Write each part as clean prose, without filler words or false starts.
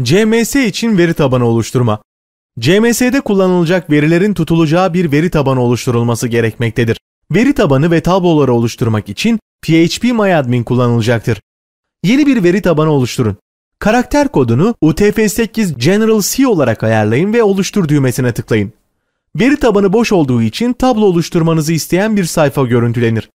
CMS için veri tabanı oluşturma. CMS'de kullanılacak verilerin tutulacağı bir veri tabanı oluşturulması gerekmektedir. Veri tabanı ve tabloları oluşturmak için phpMyAdmin kullanılacaktır. Yeni bir veri tabanı oluşturun. Karakter kodunu utf8_general_ci olarak ayarlayın ve oluştur düğmesine tıklayın. Veri tabanı boş olduğu için tablo oluşturmanızı isteyen bir sayfa görüntülenir.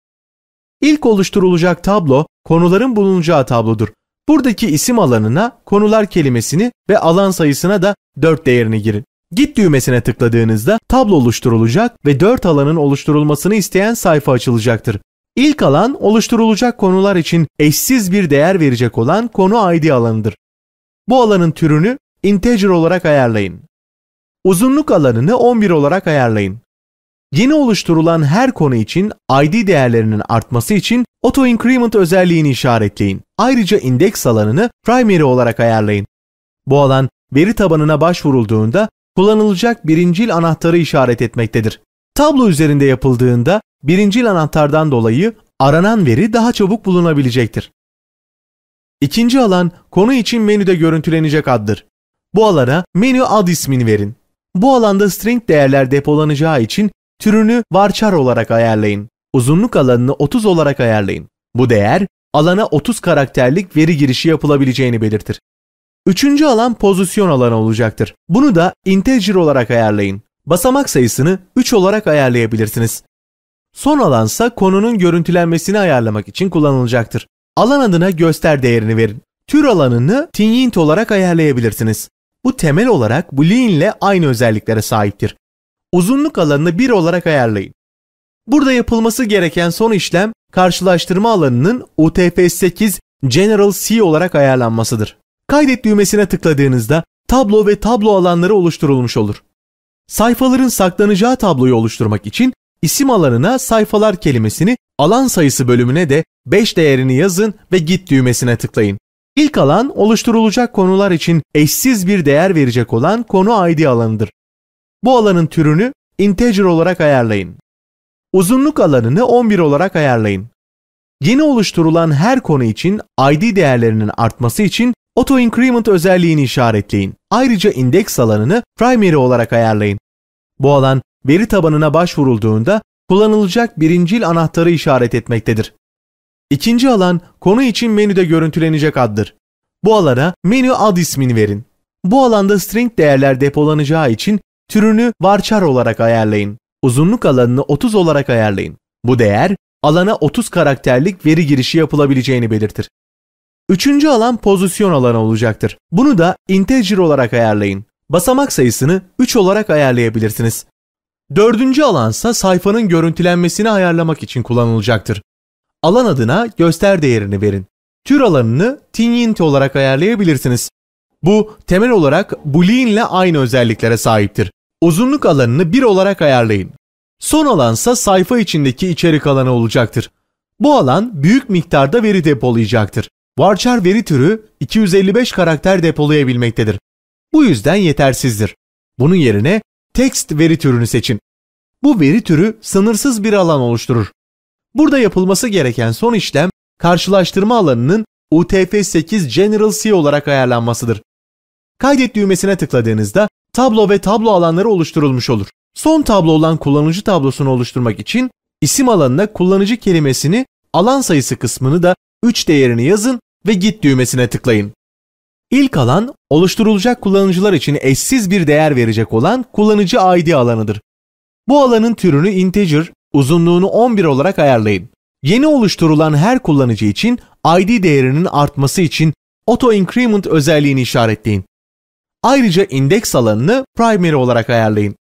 İlk oluşturulacak tablo konuların bulunacağı tablodur. Buradaki isim alanına konular kelimesini ve alan sayısına da 4 değerini girin. Git düğmesine tıkladığınızda tablo oluşturulacak ve 4 alanın oluşturulmasını isteyen sayfa açılacaktır. İlk alan oluşturulacak konular için eşsiz bir değer verecek olan konu ID alanıdır. Bu alanın türünü integer olarak ayarlayın. Uzunluk alanını 11 olarak ayarlayın. Yeni oluşturulan her konu için ID değerlerinin artması için auto increment özelliğini işaretleyin. Ayrıca indeks alanını primary olarak ayarlayın. Bu alan veri tabanına başvurulduğunda kullanılacak birincil anahtarı işaret etmektedir. Tablo üzerinde yapıldığında birincil anahtardan dolayı aranan veri daha çabuk bulunabilecektir. İkinci alan konu için menüde görüntülenecek addır. Bu alana menü ad ismini verin. Bu alanda string değerler depolanacağı için türünü varchar olarak ayarlayın. Uzunluk alanını 30 olarak ayarlayın. Bu değer alana 30 karakterlik veri girişi yapılabileceğini belirtir. Üçüncü alan pozisyon alanı olacaktır. Bunu da integer olarak ayarlayın. Basamak sayısını 3 olarak ayarlayabilirsiniz. Son alansa konunun görüntülenmesini ayarlamak için kullanılacaktır. Alan adına göster değerini verin. Tür alanını tint olarak ayarlayabilirsiniz. Bu temel olarak boolean ile aynı özelliklere sahiptir. Uzunluk alanını 1 olarak ayarlayın. Burada yapılması gereken son işlem karşılaştırma alanının utf8_general_ci olarak ayarlanmasıdır. Kaydet düğmesine tıkladığınızda tablo ve tablo alanları oluşturulmuş olur. Sayfaların saklanacağı tabloyu oluşturmak için isim alanına sayfalar kelimesini, alan sayısı bölümüne de 5 değerini yazın ve git düğmesine tıklayın. İlk alan oluşturulacak konular için eşsiz bir değer verecek olan konu ID alanıdır. Bu alanın türünü integer olarak ayarlayın. Uzunluk alanını 11 olarak ayarlayın. Yeni oluşturulan her konu için ID değerlerinin artması için auto increment özelliğini işaretleyin. Ayrıca indeks alanını primary olarak ayarlayın. Bu alan veri tabanına başvurulduğunda kullanılacak birincil anahtarı işaret etmektedir. İkinci alan konu için menüde görüntülenecek addır. Bu alana menü ad ismini verin. Bu alanda string değerler depolanacağı için türünü varchar olarak ayarlayın. Uzunluk alanını 30 olarak ayarlayın. Bu değer alana 30 karakterlik veri girişi yapılabileceğini belirtir. Üçüncü alan pozisyon alanı olacaktır. Bunu da integer olarak ayarlayın. Basamak sayısını 3 olarak ayarlayabilirsiniz. Dördüncü alansa sayfanın görüntülenmesini ayarlamak için kullanılacaktır. Alan adına göster değerini verin. Tür alanını tint olarak ayarlayabilirsiniz. Bu temel olarak boolean ile aynı özelliklere sahiptir. Uzunluk alanını 1 olarak ayarlayın. Son alansa sayfa içindeki içerik alanı olacaktır. Bu alan büyük miktarda veri depolayacaktır. Varchar veri türü 255 karakter depolayabilmektedir. Bu yüzden yetersizdir. Bunun yerine text veri türünü seçin. Bu veri türü sınırsız bir alan oluşturur. Burada yapılması gereken son işlem karşılaştırma alanının utf8_general_ci olarak ayarlanmasıdır. Kaydet düğmesine tıkladığınızda tablo ve tablo alanları oluşturulmuş olur. Son tablo olan kullanıcı tablosunu oluşturmak için isim alanına kullanıcı kelimesini, alan sayısı kısmını da 3 değerini yazın ve git düğmesine tıklayın. İlk alan oluşturulacak kullanıcılar için eşsiz bir değer verecek olan kullanıcı ID alanıdır. Bu alanın türünü integer, uzunluğunu 11 olarak ayarlayın. Yeni oluşturulan her kullanıcı için ID değerinin artması için auto increment özelliğini işaretleyin. Ayrıca indeks alanını primary olarak ayarlayın.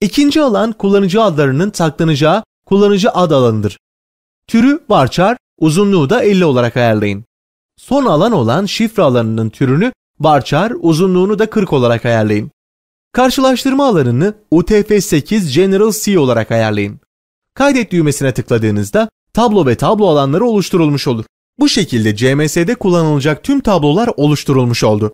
İkinci alan kullanıcı adlarının saklanacağı kullanıcı ad alanıdır. Türü varchar, uzunluğu da 50 olarak ayarlayın. Son alan olan şifre alanının türünü varchar, uzunluğunu da 40 olarak ayarlayın. Karşılaştırma alanını utf8_general_ci olarak ayarlayın. Kaydet düğmesine tıkladığınızda tablo ve tablo alanları oluşturulmuş olur. Bu şekilde CMS'de kullanılacak tüm tablolar oluşturulmuş oldu.